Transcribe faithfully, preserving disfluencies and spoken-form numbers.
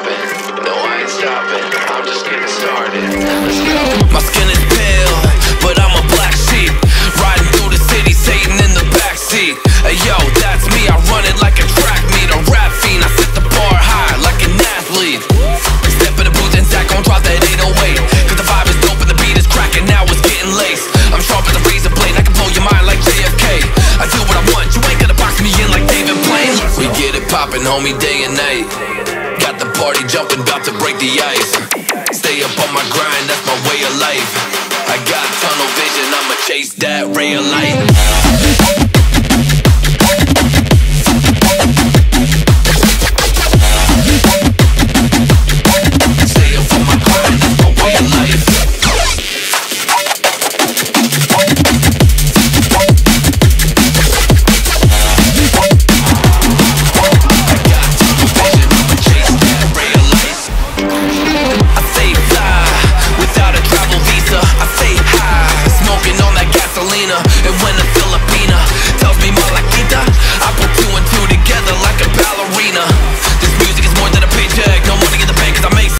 stopping. No, I ain't stopping. I'm just getting started. Let's go. My skin is pale, but I'm a black sheep. Riding through the city, Satan in the backseat. Hey, yo, that's me. I run it like a track meet, a rap fiend. I set the bar high like an athlete. Step in the booth and Zach gon' drop that eight oh eight. Cause the vibe is dope and the beat is cracking. Now it's getting laced. I'm sharp as a razor blade. I can blow your mind like J F K. I do what I want. You ain't gonna box me in like David Blaine. We get it poppin', homie, day and night. Got the party jumping, about to break the ice. Stay up on my grind, that's my way of life. I got tunnel vision, I'ma chase that ray of light.